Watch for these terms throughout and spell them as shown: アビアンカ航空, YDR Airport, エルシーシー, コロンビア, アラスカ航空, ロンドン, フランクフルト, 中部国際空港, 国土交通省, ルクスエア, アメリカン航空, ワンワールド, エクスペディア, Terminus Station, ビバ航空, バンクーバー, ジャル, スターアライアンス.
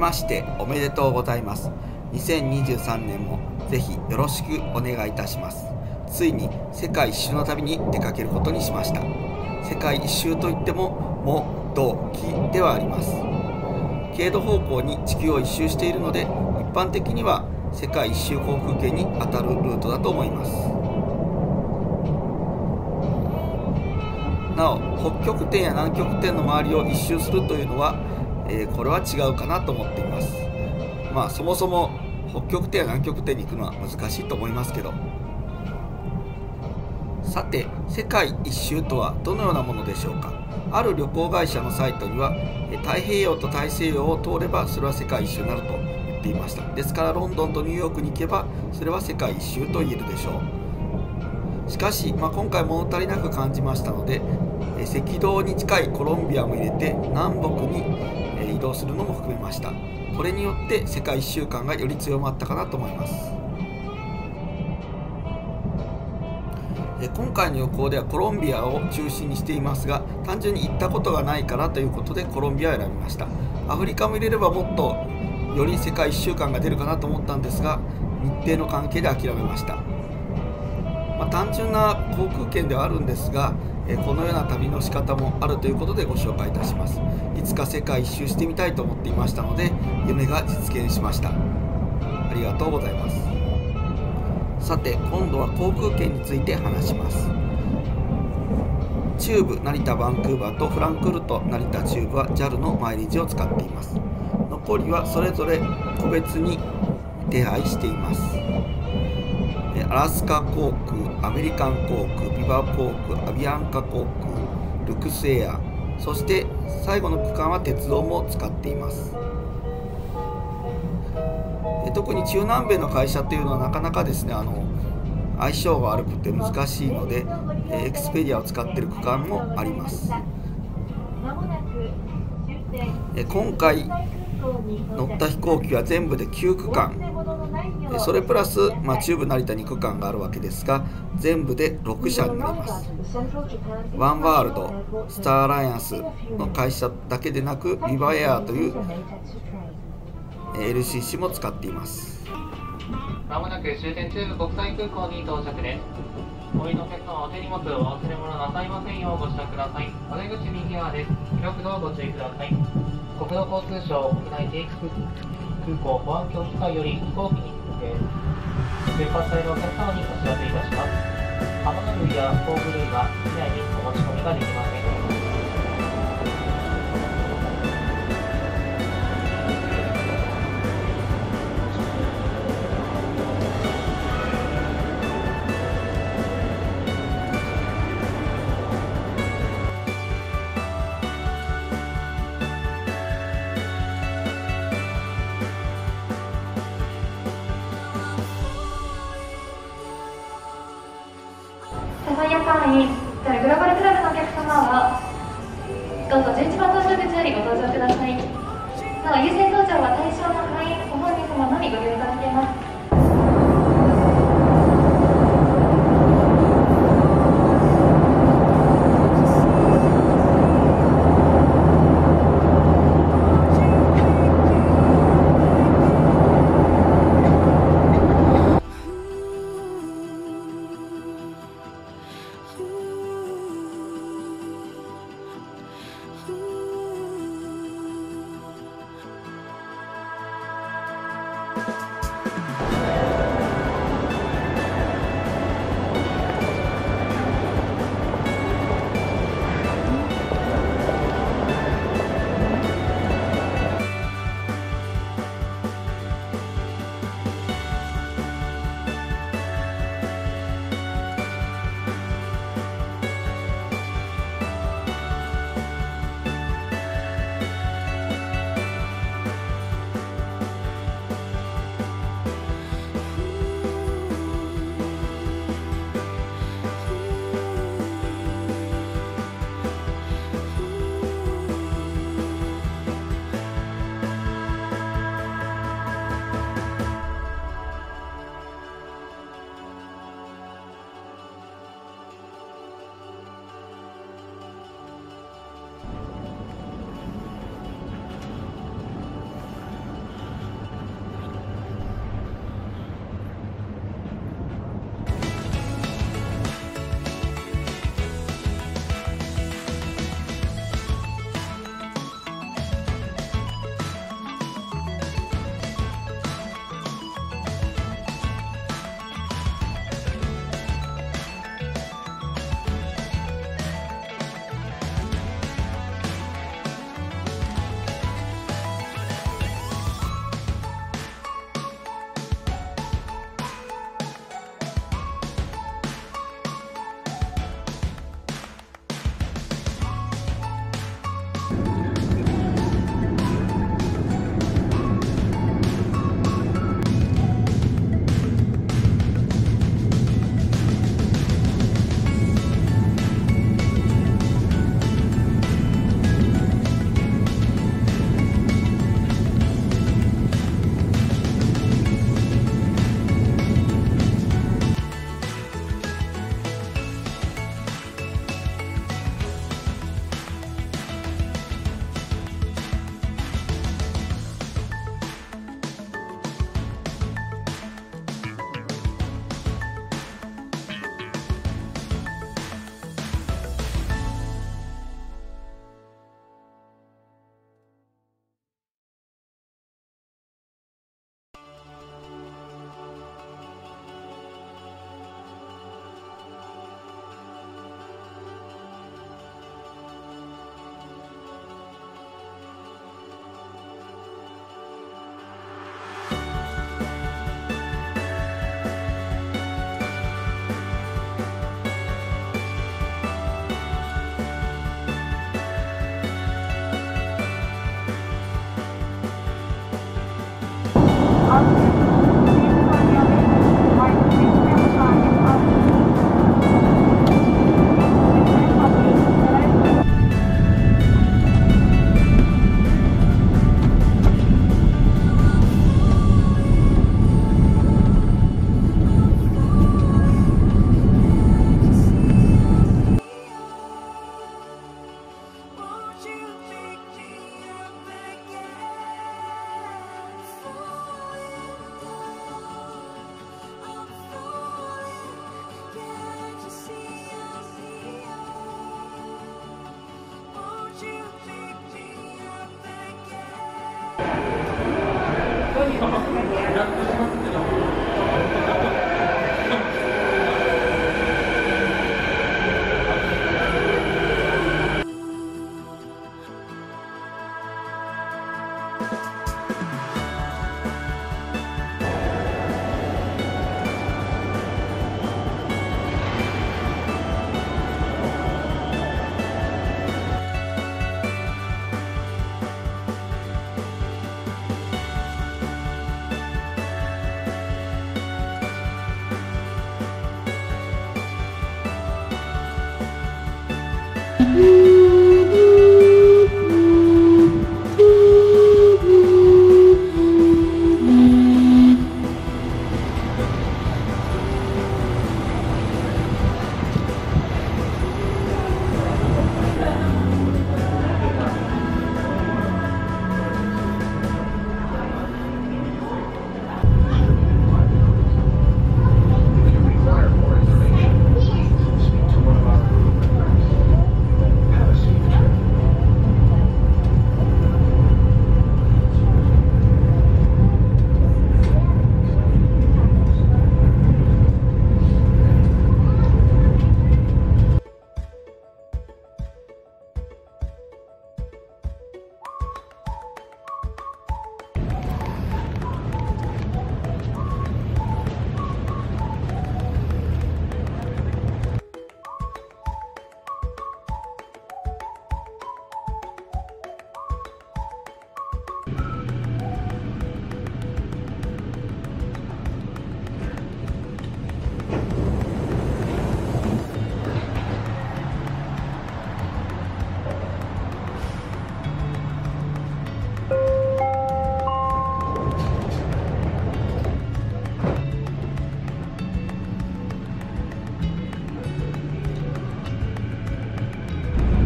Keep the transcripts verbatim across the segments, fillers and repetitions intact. ましておめでとうございます。にせんにじゅうさんねんもぜひよろしくお願いいたします。ついに世界一周の旅に出かけることにしました。世界一周といっても、も、ど、きではあります。経度方向に地球を一周しているので、一般的には世界一周航空圏に当たるルートだと思います。なお、北極点や南極点の周りを一周するというのは、えー、これは違うかなと思っています。まあそもそも北極点や南極点に行くのは難しいと思いますけど。さて、世界一周とはどのようなものでしょうか。ある旅行会社のサイトには、太平洋と大西洋を通ればそれは世界一周になると言っていました。ですからロンドンとニューヨークに行けばそれは世界一周と言えるでしょう。しかし、まあ、今回物足りなく感じましたので、赤道に近いコロンビアも入れて南北に移動するのも含めました。これによって世界一周感がより強まったかなと思います。今回の旅行ではコロンビアを中心にしていますが、単純に行ったことがないからということでコロンビアを選びました。アフリカも入れればもっとより世界一周感が出るかなと思ったんですが、日程の関係で諦めました。まあ、単純な航空券ではあるんですが、このような旅の仕方もあるということでご紹介いたします。いつか世界一周してみたいと思っていましたので、夢が実現しました。ありがとうございます。さて、今度は航空券について話します。中部成田バンクーバーとフランクフルト成田中部は ジャル のマイレージを使っています。残りはそれぞれ個別に手配しています。アラスカ航空、アメリカン航空、ビバ航空、アビアンカ航空、ルクスエア、そして最後の区間は鉄道も使っています。特に中南米の会社というのはなかなかですね、あの相性が悪くて難しいので、エクスペディアを使っている区間もあります。今回乗った飛行機は全部できゅうくかん、それプラス、まあ、中部成田に区間があるわけですが、全部でろくしゃになります。ワンワールド、スターアライアンスの会社だけでなく、ビバエアというエルシーシー も使っています。まもなく終点中部国際空港に到着です。お降りのお客様、お手荷物をお忘れ物なさいませんようご支度ください。お出口右側です。広くどうご注意ください。国土交通省国内定期空港保安協議会より飛行機について出発隊のお客様にお知らせいたします。刃物類や工具類は機内にお持ち込みができません。グローバルクラブのお客様はどうぞじゅういちばん搭乗口よりご搭乗ください。なお、優先搭乗は対象の会員ご本人様のみご利用いただけます。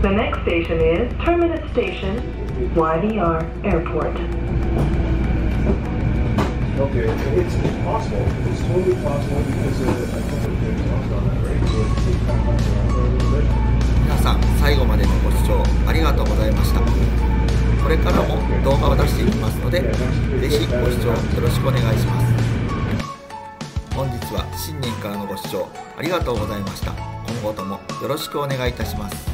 The next station is Terminus Station, Y D R Airport. Okay, it's, it's possible. It's totally possible because of, I think there's also on that rate, so it's kind of nice around there a little bit. 皆さん、最後までのご視聴ありがとうございました。これからも動画を出していきますので、ぜひご視聴よろしくお願いします。本日は新年からのご視聴ありがとうございました。今後ともよろしくお願いいたします。